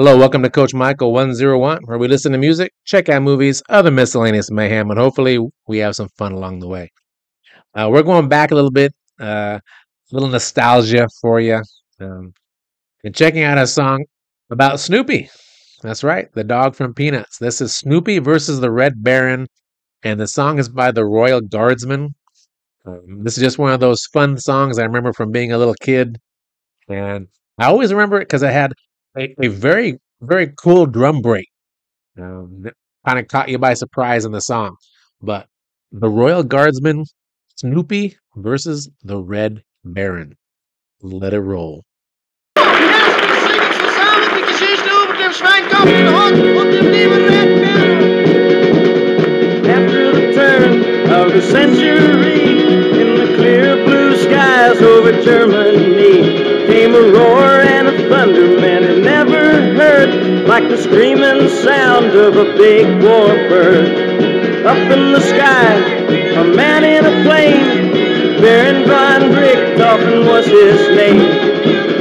Hello, welcome to Coach Michael 101, where we listen to music, check out movies, other miscellaneous mayhem, and hopefully we have some fun along the way. We're going back a little bit, a little nostalgia for you, and checking out a song about Snoopy. That's right, the dog from Peanuts. This is Snoopy versus the Red Baron, and the song is by the Royal Guardsmen. This is just one of those fun songs I remember from being a little kid, and I always remember it because I had a very, very cool drum break. That kind of caught you by surprise in the song. But the Royal Guardsmen, Snoopy versus the Red Baron. Let it roll. After the turn of the century, in the clear blue skies over Germany, came a roar and a thunder man had never heard, like the screaming sound of a big war bird. Up in the sky, a man in a plane, Baron von Richthofen was his name.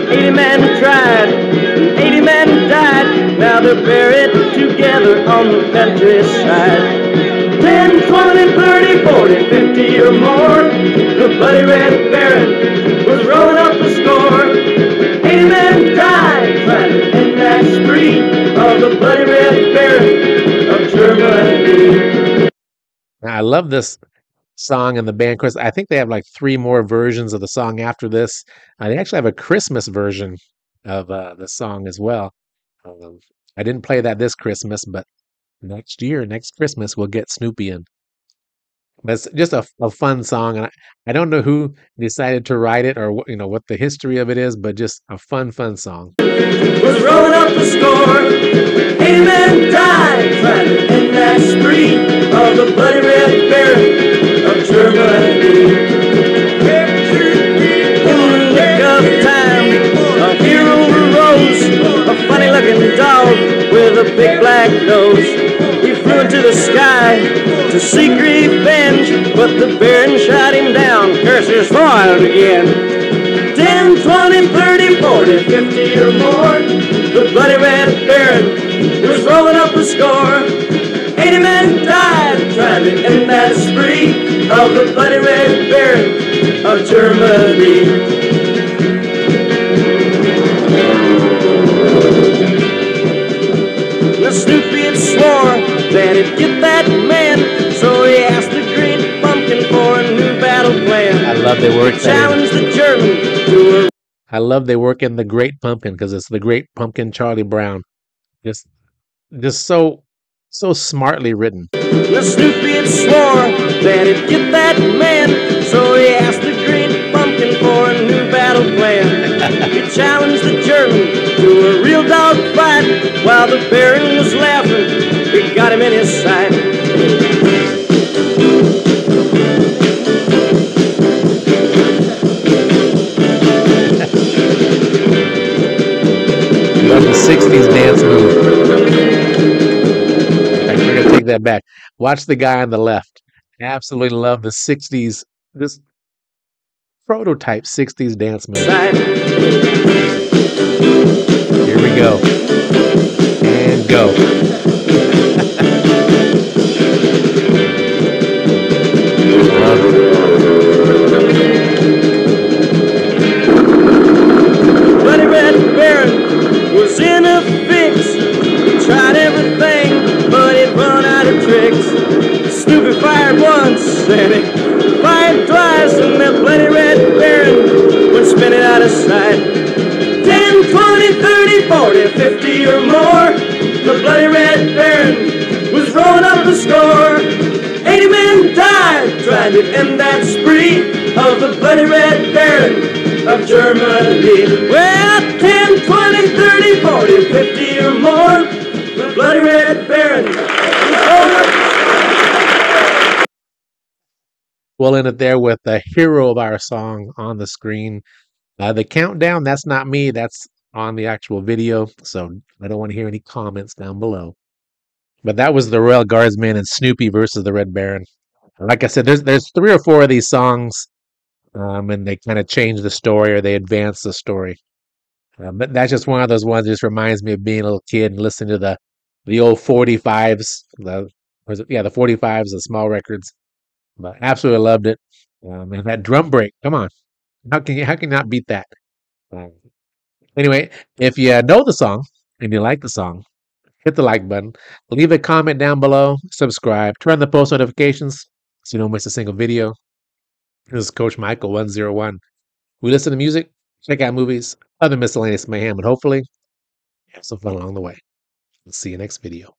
80 men tried, and 80 men died, now they're buried together on the countryside. 10, 20, 30, 40, 50 or more, the bloody Red Baron was rolling up the score. 80 men died trying to end that spree of the bloody Red Baron of Germany. Now, I love this song and the band. Of course, I think they have like 3 more versions of the song after this. They actually have a Christmas version of the song as well. I didn't play that this Christmas, but next year, next Christmas, we'll get Snoopy in. But it's just a fun song, and I don't know who decided to write it or what, what the history of it is, but just a fun song. Was rolling up the score, 80 men died trying to end that spree of the bloody Red Baron of Germany. In the nick of time, a hero arose, a funny-looking dog with a big black nose. He flew into the sky to seek revenge, but the Baron shot him down. Curse his foil again. 10, 20, 30, 40, 50 or more, the bloody Red Baron was rolling up the score. 80 men died trying to end that spree of the bloody Red Baron of Germany. Snoopy had swore that he'd get that man, so he asked the Great Pumpkin for a new battle plan. I love they work. Challenge the German to a... I love they work in The Great Pumpkin because it's The Great Pumpkin, Charlie Brown. Just so smartly written. Snoopy had swore that he'd get that man, so he asked the Great Pumpkin for a new battle plan. He challenged the German to a real dog fight, while the Baron was laughing, he got him in his sight. 60s dance move. Right, we're gonna take that back. Watch the guy on the left. Absolutely love the 60s, this prototype 60s dance move. Here we go. And go. Bloody Red Baron was in a fix. He tried everything, but he'd run out of tricks. Snoopy fired once, and he fired twice, and the bloody Red Baron would spin it out of sight. 10, 20, 30, 40, 50 or more, the bloody Red Baron was rolling up the score. 80 men died trying to end that spree of the bloody Red Baron of Germany. Well, 10, 20, 30, 40, 50 or more, the bloody Red Baron was rolling up the score. We'll end it there with the hero of our song on the screen. The countdown, that's not me. That's on the actual video, so I don't want to hear any comments down below. But that was the Royal Guardsmen and Snoopy versus the Red Baron. Like I said, there's 3 or 4 of these songs, and they kind of change the story or they advance the story. But that's just one of those ones that just reminds me of being a little kid and listening to the old 45s. The 45s, the small records. But absolutely loved it. And that drum break, come on. How can you not beat that? Anyway, if you know the song and you like the song, hit the like button, leave a comment down below, subscribe, turn on the post notifications so you don't miss a single video. This is Coach Michael 101. We listen to music, check out movies, other miscellaneous mayhem, and hopefully have some fun along the way. We'll see you next video.